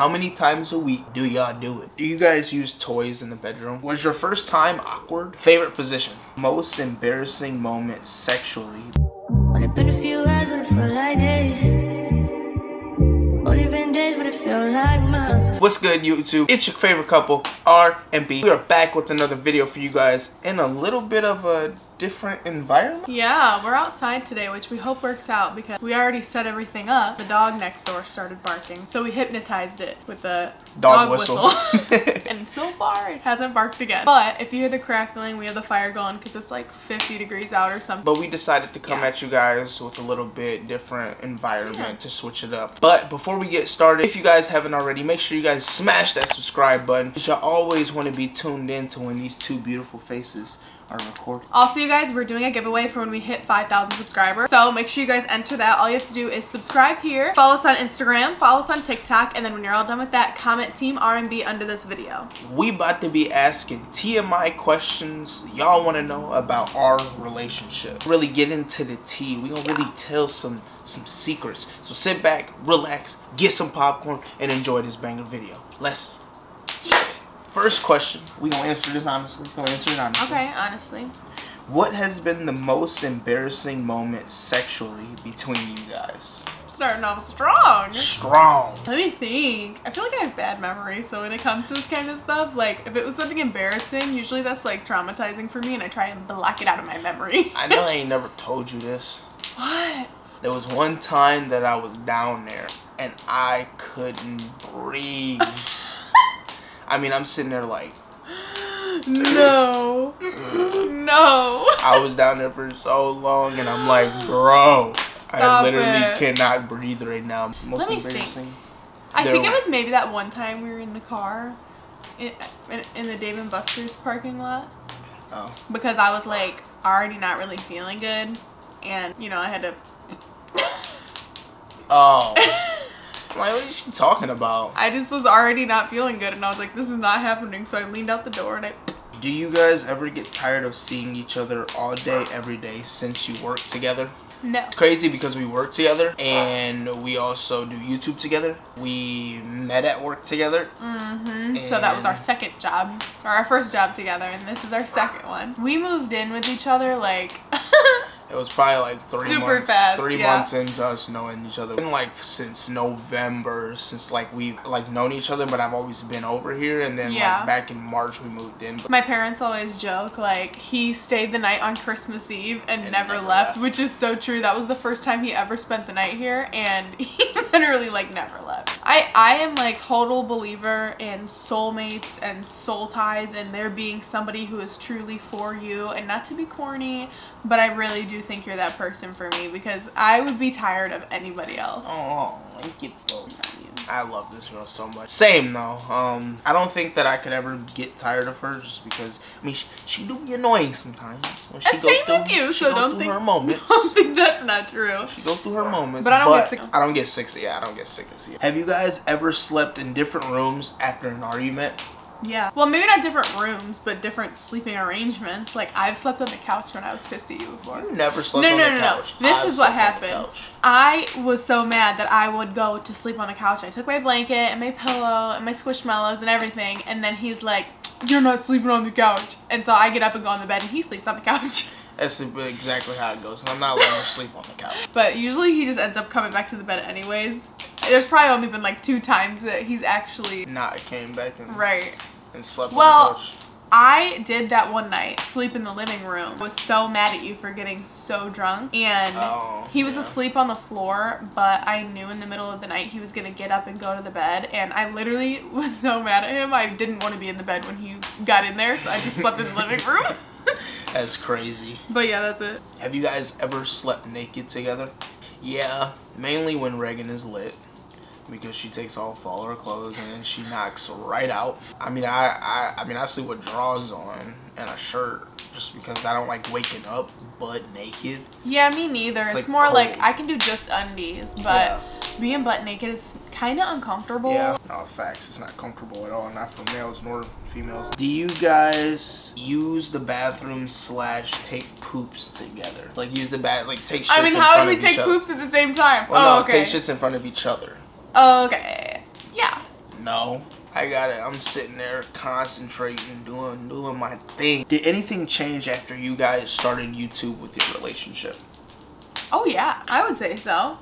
How many times a week do y'all do it? Do you guys use toys in the bedroom? Was your first time awkward? Favorite position? Most embarrassing moment sexually? Only been a few hours, but it felt like days. Only been days, but it felt like months. What's good, YouTube? It's your favorite couple, R&B. We are back with another video for you guys in a little bit of a different environment? Yeah, we're outside today, which we hope works out because we already set everything up. The dog next door started barking, so we hypnotized it with the dog whistle. And so far, it hasn't barked again. But if you hear the crackling, we have the fire going because it's like 50 degrees out or something. But we decided to come at you guys with a little bit different environment to switch it up. But before we get started, if you guys haven't already, make sure you guys smash that subscribe button. You should always want to be tuned in to when these two beautiful faces are recorded. Also, you guys, we're doing a giveaway for when we hit 5,000 subscribers. So make sure you guys enter that. All you have to do is subscribe here, follow us on Instagram, follow us on TikTok, and then when you're all done with that, comment Team R&B under this video. We about to be asking TMI questions y'all want to know about our relationship. Really get into the tea. We gonna really tell some secrets. So sit back, relax, get some popcorn, and enjoy this banger video. Let's get it. First question. We gonna answer this honestly. Okay, honestly. What has been the most embarrassing moment sexually between you guys? Starting off strong. Let me think. I feel like I have bad memory, so when it comes to this kind of stuff, like if it was something embarrassing, usually that's like traumatizing for me and I try and block it out of my memory. I know I ain't never told you this. What? There was one time that I was down there and I couldn't breathe. I mean, I'm sitting there like... No. I was down there for so long and I'm like, bro, stop I literally it. Cannot breathe right now. Most embarrassing. I think it was maybe that one time we were in the car in the Dave and Buster's parking lot. Oh. Because I was like already not really feeling good and you know I had to oh. Like, what is she talking about? I just was already not feeling good and I was like, this is not happening, so I leaned out the door and I... Do you guys ever get tired of seeing each other all day, every day since you work together? No. Crazy because we work together and we also do YouTube together. We met at work together. Mm-hmm. So that was our second job, or our first job together, and this is our second one. We moved in with each other like... It was probably like three months into us knowing each other. Been like since November, since like we've like known each other, but I've always been over here. And then like back in March we moved in. My parents always joke like he stayed the night on Christmas Eve and never left, which is so true. That was the first time he ever spent the night here, and he literally like never left. I am like total believer in soulmates and soul ties, and there being somebody who is truly for you, and not to be corny, but I really do think you're that person for me because I would be tired of anybody else. Oh, thank you. I love this girl so much. Same though. I don't think that I could ever get tired of her just because I mean she do be annoying sometimes. When she same go through, with you, she so go don't think her moments. Don't think that's not true. She go through her moments, but I don't get sick of it. Have you guys ever slept in different rooms after an argument? Yeah. Well, maybe not different rooms, but different sleeping arrangements. Like, I've slept on the couch when I was pissed at you before. You never slept on the couch. No, this is what happened. I was so mad that I would go to sleep on the couch. I took my blanket and my pillow and my squishmallows and everything. And then he's like, you're not sleeping on the couch. And so I get up and go on the bed and he sleeps on the couch. That's exactly how it goes. And I'm not letting her sleep on the couch. But usually he just ends up coming back to the bed anyways. There's probably only been like 2 times that he's actually not came back and slept on the couch. I did that one night, sleep in the living room. I was so mad at you for getting so drunk. And he was asleep on the floor, but I knew in the middle of the night he was gonna get up and go to the bed. And I literally was so mad at him. I didn't want to be in the bed when he got in there, so I just slept in the living room. That's crazy. But yeah, that's it. Have you guys ever slept naked together? Yeah, mainly when Regan is lit. Because she takes off all her clothes and then she knocks right out. I mean, I sleep with drawers on and a shirt just because I don't like waking up butt naked. Yeah, me neither. It's like more cold. Like I can do just undies, but being butt naked is kind of uncomfortable. Yeah, no, facts. It's not comfortable at all. Not for males nor females. Do you guys use the bathroom / take poops together? Like use the bath, like take shits in front of each other. I mean, how would we take poops at the same time? Well, no, take shits in front of each other. Okay. Yeah. No, I got it. I'm sitting there concentrating, doing my thing. Did anything change after you guys started YouTube with your relationship? Oh yeah, I would say so.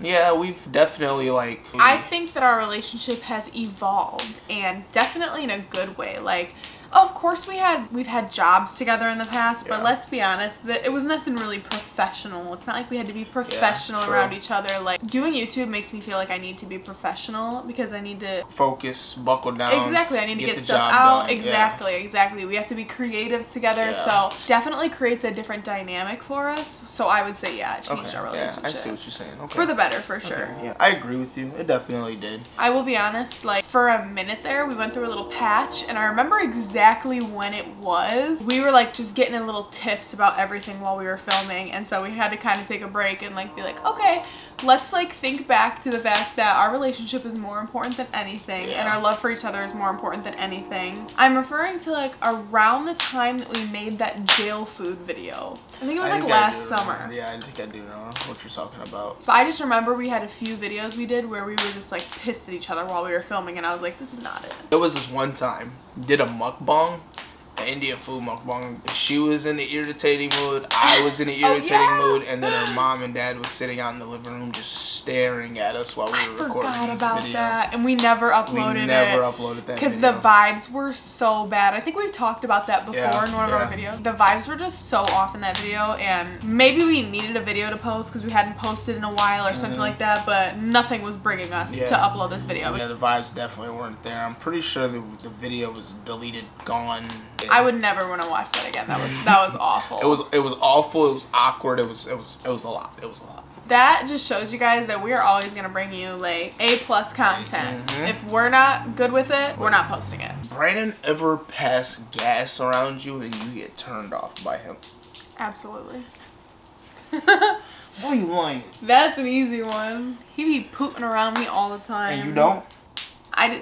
Yeah, we've definitely like... I think that our relationship has evolved, and definitely in a good way. Like, of course we've had jobs together in the past, but let's be honest, that it was nothing really professional. It's not like we had to be professional around each other. Like, doing YouTube makes me feel like I need to be professional because I need to focus, buckle down. Exactly, I need to get stuff out. Done. Exactly, exactly. We have to be creative together, so definitely creates a different dynamic for us. So I would say yeah, it changed our relationship. Yeah, I see what you're saying. Okay. For the better, for sure. Yeah, I agree with you. It definitely did. I will be honest, like for a minute there, we went through a little patch, and I remember exactly when it was. We were like just getting in little tiffs about everything while we were filming, and so we had to kind of take a break and like be like, okay, let's like think back to the fact that our relationship is more important than anything, and our love for each other is more important than anything. I'm referring to like around the time that we made that jail food video. I think it was like last summer. Yeah, I think I do know what you're talking about. But I just remember we had a few videos we did where we were just like pissed at each other while we were filming, and I was like, this is not it. There was this one time, did a mukbang, an Indian food mukbang. She was in the irritating mood, I was in the irritating mood, and then her mom and dad was sitting out in the living room just staring at us while we were recording this video. That. And we never uploaded it. We never uploaded that because the vibes were so bad. I think we've talked about that before in one of our videos. The vibes were just so off in that video, and maybe we needed a video to post because we hadn't posted in a while or something like that, but nothing was bringing us to upload this video. Yeah, the vibes definitely weren't there. I'm pretty sure the video was deleted, gone. I would never want to watch that again. That was awful. It was awful. It was awkward. It was a lot. It was a lot. That just shows you guys that we are always gonna bring you like A+ content. If we're not good with it, we're not posting it. Brandon ever pass gas around you and you get turned off by him? Absolutely. Why are you lying? That's an easy one. He be pooping around me all the time. And you don't?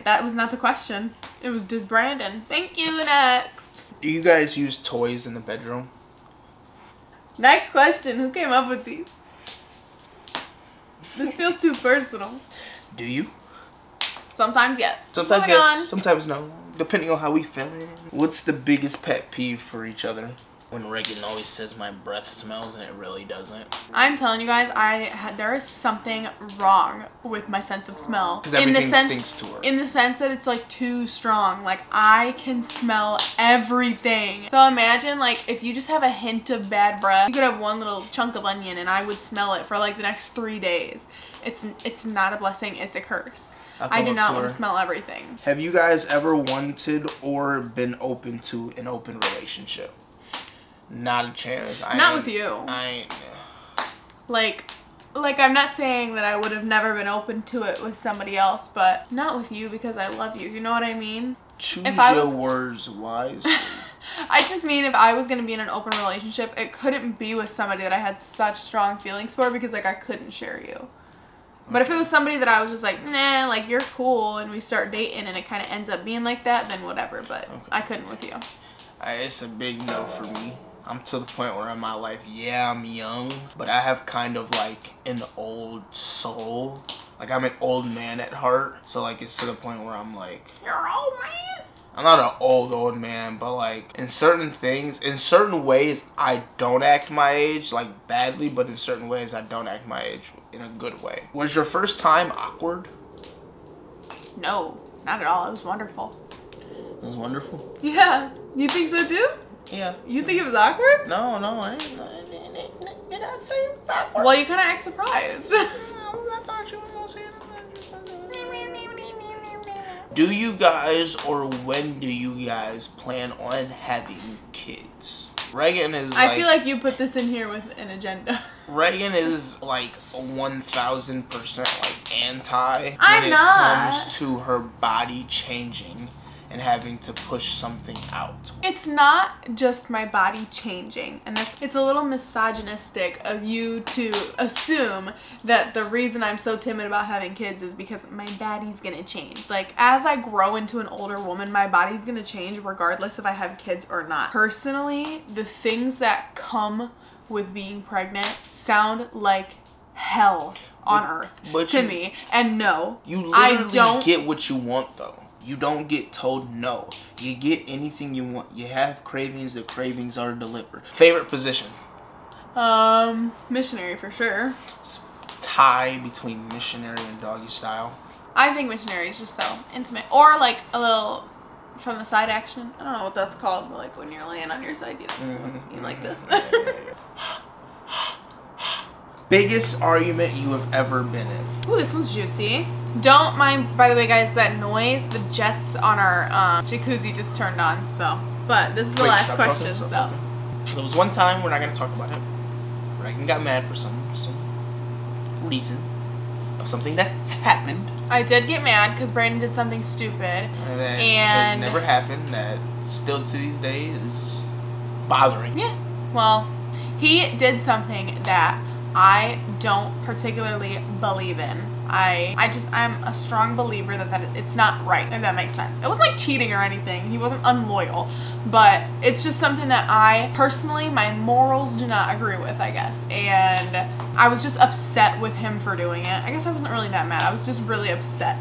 That was not the question. It was Diz Brandon. Thank you, next. Do you guys use toys in the bedroom? Next question, who came up with these? This feels too personal. Do you? Sometimes yes. Sometimes yes, sometimes no. Depending on how we feeling. What's the biggest pet peeve for each other? When Regan always says my breath smells and it really doesn't. I'm telling you guys, there is something wrong with my sense of smell. Because everything stinks to her. In the sense that it's like too strong. Like I can smell everything. So imagine like if you just have a hint of bad breath, you could have one little chunk of onion and I would smell it for like the next 3 days. It's not a blessing, it's a curse. I do not want to smell everything. Have you guys ever wanted or been open to an open relationship? Not a chance. Not with you. I ain't. Like I'm not saying that I would have never been open to it with somebody else, but not with you because I love you. You know what I mean? Choose your words wisely. I just mean if I was going to be in an open relationship, it couldn't be with somebody that I had such strong feelings for because like I couldn't share you. But if it was somebody that I was just like, nah, like you're cool, and we start dating and it kind of ends up being like that, then whatever. But I couldn't with you. It's a big no for me. I'm to the point where in my life, yeah, I'm young, but I have kind of like an old soul. Like I'm an old man at heart. So like it's to the point where I'm like, you're an old man? I'm not an old man, but like in certain things, in certain ways, I don't act my age like badly, but in certain ways, I don't act my age in a good way. Was your first time awkward? No, not at all. It was wonderful. It was wonderful? Yeah. You think so too? Yeah. You think it was awkward? No, I didn't. Did I say it was awkward? Well, you kind of act surprised. I thought you were going to say it. Do you guys, or when do you guys plan on having kids? Regan is like, I feel like you put this in here with an agenda. Regan is like 1,000% like anti when it comes to her body changing and having to push something out. It's not just my body changing, and it's a little misogynistic of you to assume that the reason I'm so timid about having kids is because my body's gonna change. Like, as I grow into an older woman, my body's gonna change regardless if I have kids or not. Personally, the things that come with being pregnant sound like hell. on earth to me. And no, you literally get what you want though. You don't get told no. You get anything you want. You have cravings. The cravings are delivered. Favorite position? Missionary for sure. It's tie between missionary and doggy style. I think missionary is just so intimate. Or like a little from the side action. I don't know what that's called, but like when you're laying on your side, you know, you like this. Biggest argument you have ever been in? Ooh, this one's juicy. Don't mind, by the way, guys, that noise. The jets on our jacuzzi just turned on, so. But this is the last question, so. There was one time, we're not going to talk about it. Regan got mad for some reason of something that happened. I did get mad because Brandon did something stupid. And that has never happened. That still to these days is bothering. Yeah. Well, he did something that I don't particularly believe in. I'm a strong believer that it's not right, if that makes sense. It wasn't like cheating or anything. He wasn't unloyal, but it's just something that I personally, my morals do not agree with, I guess. And I was just upset with him for doing it. I guess I wasn't really that mad. I was just really upset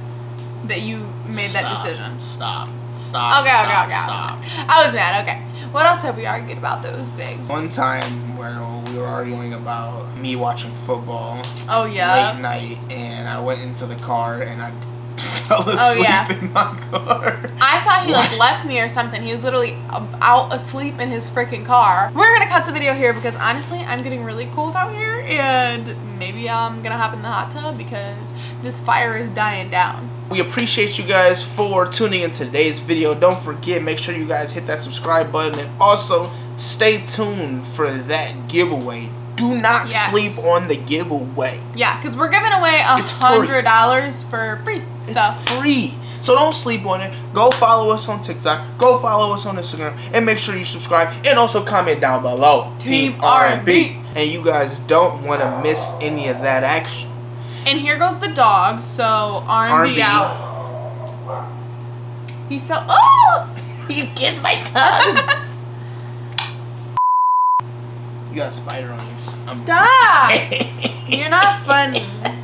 that you made that decision. Stop. I was mad, okay. What else have we argued about that was big? One time where we were arguing about me watching football. Oh, yeah. Late night, and I went into the car, and I fell asleep in my car. I thought he like left me or something. He was literally out asleep in his freaking car. We're gonna cut the video here because honestly, I'm getting really cold out here, and maybe I'm gonna hop in the hot tub because this fire is dying down. We appreciate you guys for tuning in today's video. Don't forget, make sure you guys hit that subscribe button, and also stay tuned for that giveaway. Do not sleep on the giveaway. Yeah, because we're giving away $100 for free. It's free. So don't sleep on it. Go follow us on TikTok. Go follow us on Instagram. And make sure you subscribe. And also comment down below. Team R&B. And you guys don't want to miss any of that action. And here goes the dog. So R&B out. He's so... Oh! You kissed my tongue. You got a spider on you. Stop! You're not funny.